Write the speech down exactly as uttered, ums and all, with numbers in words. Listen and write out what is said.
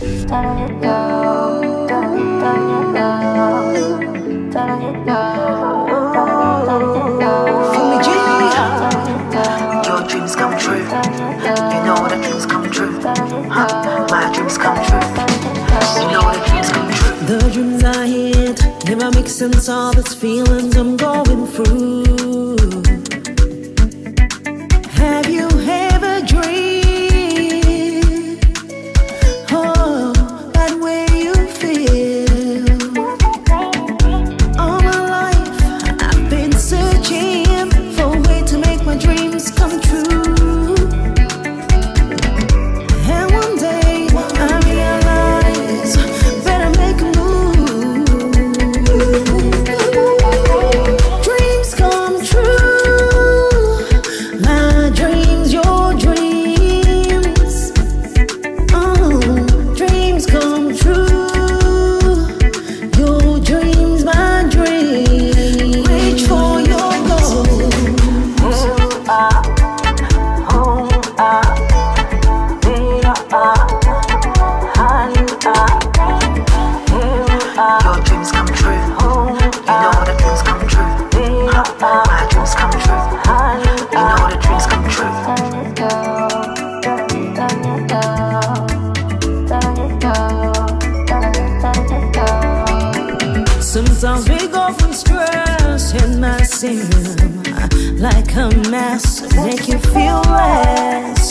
Your dreams come true. You know the dreams come true. Huh? My dreams come true. You know the dreams come true. The dreams I had never make sense of these feelings I'm going through. Have you had a dream? Sometimes we go from stress in my sin, like a mess, make you feel less.